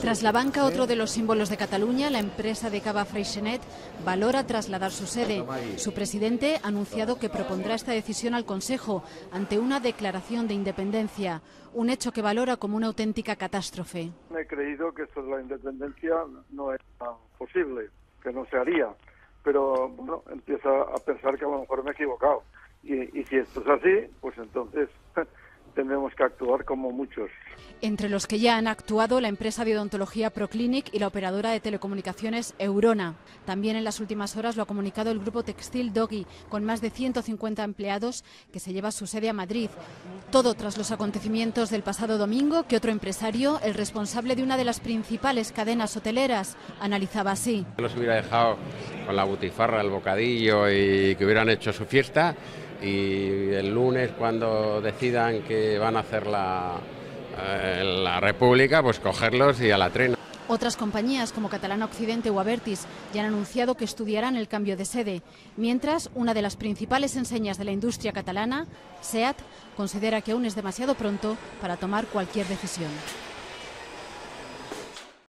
Tras la banca, otro de los símbolos de Cataluña, la empresa de cava Freixenet valora trasladar su sede. Su presidente ha anunciado que propondrá esta decisión al Consejo ante una declaración de independencia, un hecho que valora como una auténtica catástrofe. He creído que esto de la independencia no es posible, que no se haría, pero bueno, empieza a pensar que a lo mejor me he equivocado. Y si esto es así, pues entonces tendremos que actuar como muchos. Entre los que ya han actuado, la empresa de odontología Proclinic y la operadora de telecomunicaciones Eurona. También en las últimas horas lo ha comunicado el grupo textil Dogi, con más de 150 empleados, que se lleva su sede a Madrid. Todo tras los acontecimientos del pasado domingo, que otro empresario, el responsable de una de las principales cadenas hoteleras, analizaba así. Nos hubiera dejado con la butifarra, el bocadillo y que hubieran hecho su fiesta. Y el lunes, cuando decidan que van a hacer la República, pues cogerlos y a la trena. Otras compañías como Catalana Occidente o Abertis ya han anunciado que estudiarán el cambio de sede. Mientras, una de las principales enseñas de la industria catalana, SEAT, considera que aún es demasiado pronto para tomar cualquier decisión.